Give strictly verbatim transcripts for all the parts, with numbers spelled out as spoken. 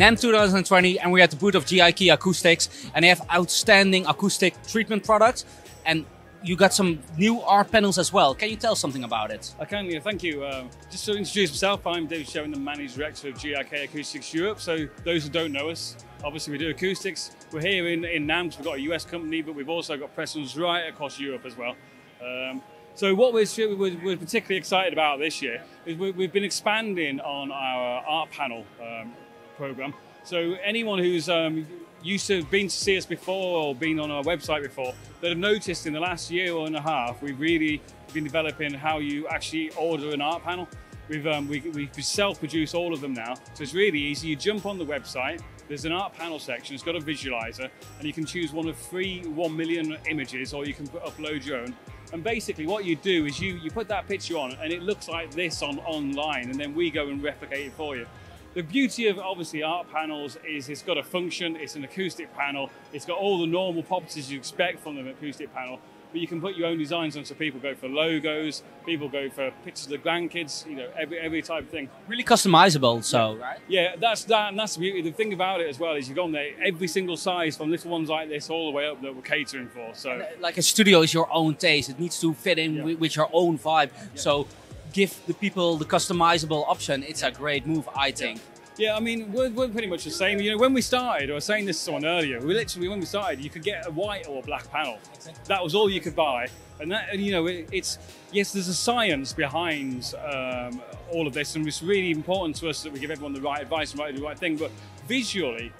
NAMM two thousand twenty, and we're at the booth of G I K Acoustics, and they have outstanding acoustic treatment products, and you got some new R panels as well. Can you tell something about it? I can, yeah, thank you. Uh, just to introduce myself, I'm David Sherwin, the Managing Director of G I K Acoustics Europe. So those who don't know us, obviously we do acoustics. We're here in, in NAMM because we've got a U S company, but we've also got presence right across Europe as well. Um, so what we're, we're particularly excited about this year is we've been expanding on our art panel um, program. So anyone who's um, used to have been to see us before or been on our website before, that have noticed in the last year and a half, we've really been developing how you actually order an art panel. We've um, we, we self-produce all of them now, so it's really easy. You jump on the website, there's an art panel section, it's got a visualizer, and you can choose one of three one million images, or you can put, upload your own. And basically what you do is you, you put that picture on, and it looks like this on online, and then we go and replicate it for you. The beauty of obviously art panels is it's got a function, it's an acoustic panel, it's got all the normal properties you expect from an acoustic panel, but you can put your own designs on, so people go for logos, people go for pictures of the grandkids, you know, every, every type of thing. Really customizable, so, yeah. Right? Yeah, that's that, and that's the beauty. The thing about it as well is you've gone there, every single size, from little ones like this all the way up that we're catering for. So, and like a studio is your own taste, it needs to fit in, yeah, with, with your own vibe. Yeah. So give the people the customizable option. It's a great move, I think. Yeah, yeah, I mean, we're, we're pretty much the same. You know, when we started, I was saying this to someone earlier, we literally, when we started, you could get a white or a black panel. Exactly. That was all you could buy. And that, you know, it, it's, yes, there's a science behind um, all of this, and it's really important to us that we give everyone the right advice and right, the right thing. But visually,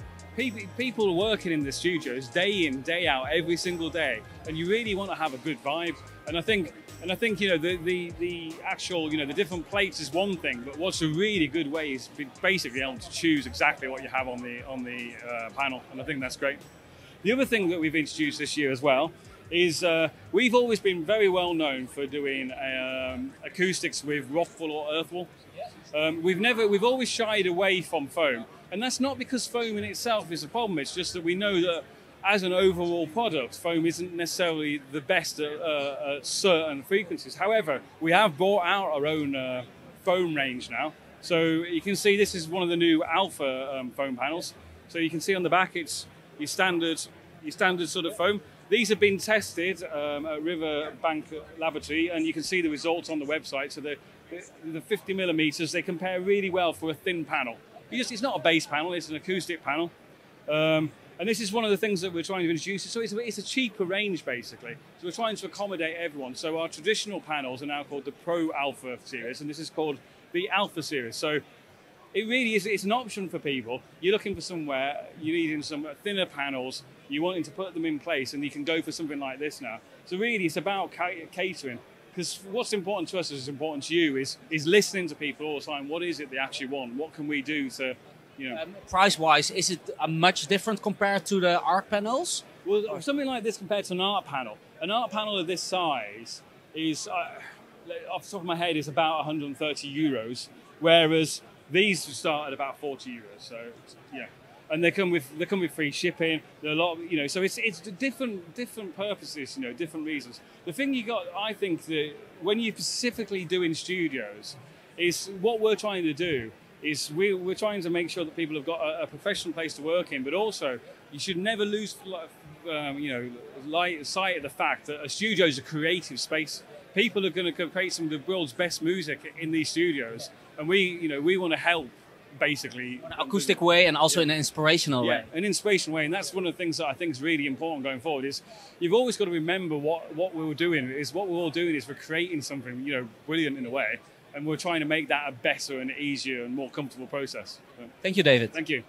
people working in the studios day in, day out, every single day, and you really want to have a good vibe. And I think, and I think you know, the, the, the actual, you know, the different plates is one thing, but what's a really good way is basically able to choose exactly what you have on the, on the uh, panel, and I think that's great. The other thing that we've introduced this year as well is uh, we've always been very well known for doing um, acoustics with Rothfull or Earthwall. Um, we've never, we've always shied away from foam. And that's not because foam in itself is a problem, it's just that we know that as an overall product, foam isn't necessarily the best at, uh, at certain frequencies. However, we have brought out our own uh, foam range now. So you can see this is one of the new Alpha um, foam panels. So you can see on the back, it's your standard, your standard sort of foam. These have been tested um, at Riverbank Laboratory, and you can see the results on the website. So the, the fifty millimeters, they compare really well for a thin panel. Just, it's not a base panel, it's an acoustic panel. Um, and this is one of the things that we're trying to introduce. So it's a, it's a cheaper range, basically. So we're trying to accommodate everyone. So our traditional panels are now called the Pro Alpha series, and this is called the Alpha series. So it really is, it's an option for people. You're looking for somewhere, you're needing some thinner panels, you're wanting to put them in place, and you can go for something like this now. So really, it's about catering. Because what's important to us is important to you is, is listening to people all the time. What is it they actually want? What can we do to, you know... Um, price-wise, is it uh, much different compared to the art panels? Well, something like this compared to an art panel. An art panel of this size is, uh, off the top of my head, is about one hundred thirty euros, whereas these start at about forty euros, so, yeah. And they come with they come with free shipping. There are a lot of, you know, so it's it's different different purposes, you know, different reasons. The thing you got, I think, that when you specifically do in studios, is what we're trying to do is we, we're trying to make sure that people have got a, a professional place to work in, but also you should never lose um, you know light, sight of the fact that a studio is a creative space. People are going to create some of the world's best music in these studios, and we you know we want to help. Basically, an acoustic way, and also, yeah, in an inspirational, yeah, way. An inspirational way, and that's one of the things that I think is really important going forward. Is you've always got to remember what what we're doing is what we're all doing is we're creating something, you know, brilliant in a way, and we're trying to make that a better and easier and more comfortable process. So, thank you, David. Thank you.